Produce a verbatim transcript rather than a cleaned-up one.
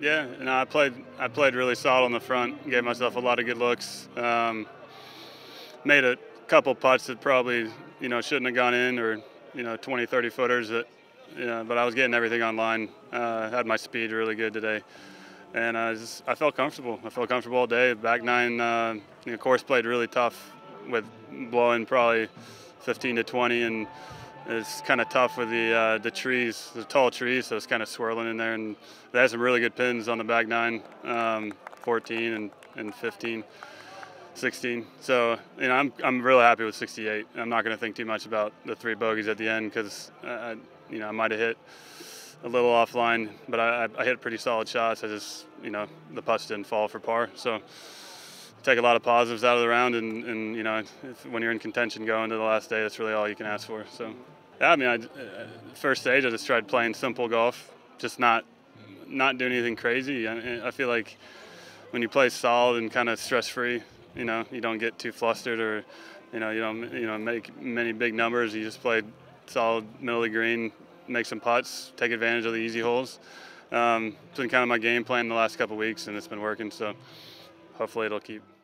Yeah, and I played. I played really solid on the front. Gave myself a lot of good looks. Um, made a couple putts that probably you know shouldn't have gone in, or you know twenty, thirty footers that. You know, but I was getting everything online. Uh, had my speed really good today, and I just I felt comfortable. I felt comfortable all day. Back nine, uh, you know, course played really tough with blowing probably fifteen to twenty, and it's kind of tough with the uh, the trees, the tall trees. So it's kind of swirling in there, and they had some really good pins on the back nine, um, fourteen and and fifteen. sixteen. So, you know, I'm I'm really happy with sixty-eight. I'm not going to think too much about the three bogeys at the end because, uh, you know, I might have hit a little offline, but I, I hit pretty solid shots. I just, you know, the putts didn't fall for par. So, take a lot of positives out of the round, and, and you know, if, when you're in contention going to the last day, that's really all you can ask for. So, yeah, I mean, I, first stage, I just tried playing simple golf, just not not doing anything crazy. I, I feel like when you play solid and kind of stress-free, you know, you don't get too flustered, or, you know, you don't, you know, make many big numbers. You just play solid middle of the green, make some putts, take advantage of the easy holes. Um, it's been kind of my game plan the last couple of weeks, and it's been working. So hopefully it'll keep.